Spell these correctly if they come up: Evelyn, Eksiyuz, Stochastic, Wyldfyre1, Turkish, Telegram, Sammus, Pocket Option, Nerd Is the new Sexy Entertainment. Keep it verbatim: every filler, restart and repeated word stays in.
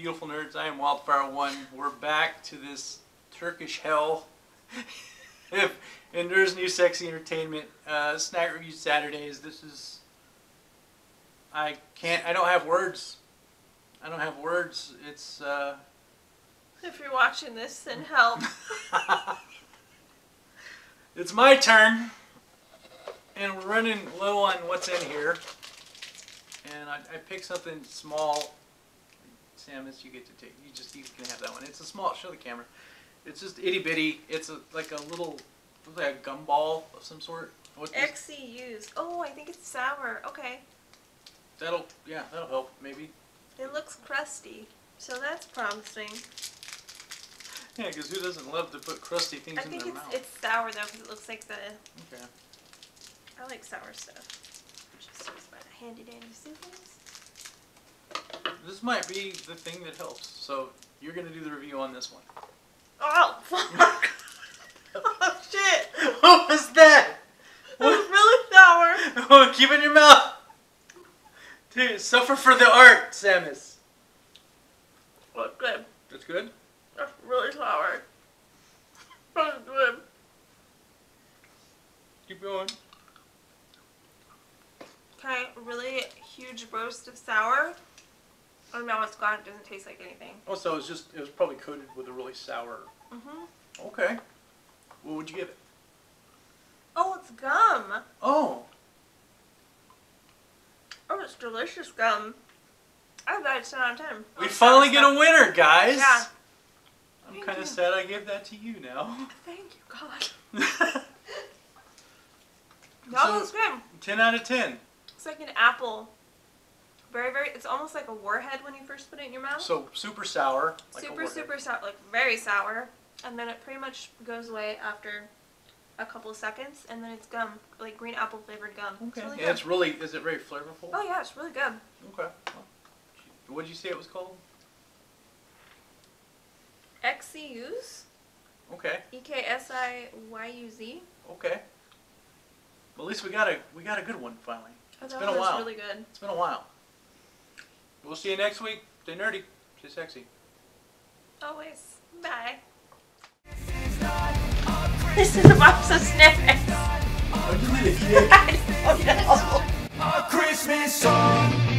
beautiful nerds. I am Wyldfyre one. We're back to this Turkish hell. if and there's new sexy entertainment. Uh, snack review Saturdays. This is. I can't. I don't have words. I don't have words. It's. Uh, if you're watching this, then help. It's my turn, and we're running low on what's in here. And I, I picked something small. Sammus, you get to take. You just you can have that one. It's a small. Show the camera. It's just itty bitty. It's a, like a little, like a gumball of some sort. Eksiyuz. Oh, I think it's sour. Okay. That'll yeah, that'll help maybe. It looks crusty, so that's promising. Yeah, because who doesn't love to put crusty things I in their it's, mouth? I think it's sour though, because it looks like the. Okay. I like sour stuff. Handy dandy scissors. This might be the thing that helps. So you're gonna do the review on this one. Oh fuck! Oh shit! What was that? That was really sour. Oh, keep it in your mouth. Dude, suffer for the art, Sammus. That's good. That's good? That's really sour. That's good. Keep going. Okay, really huge roast of sour. Oh no, it's gone. It doesn't taste like anything. Oh, so it was just, it was probably coated with a really sour. Mm-hmm. Okay. What would you give it? Oh, it's gum. Oh. Oh, it's delicious gum. I bet it's not on time. We I'm finally get stuff. A winner, guys. Yeah. I'm Thank kinda you. sad I gave that to you now. Thank you, God. That so, was good. Ten out of ten. It's like an apple. Very, very, it's almost like a warhead when you first put it in your mouth. So super sour. Like super, super sour, like very sour. And then it pretty much goes away after a couple of seconds. And then it's gum, like green apple flavored gum. Okay. It's really and it's really, is it very flavorful? Oh yeah, it's really good. Okay. What did you say it was called? Eksiyuz. Okay. E K S I Y U Z. Okay. Well, at least we got a, we got a good one finally. Oh, it's been a while. Really good. It's been a while. We'll see you next week. Stay nerdy. Stay sexy. Always. Bye. This is a box of snippets. Oh, you did it, kid. I don't know. A Christmas song.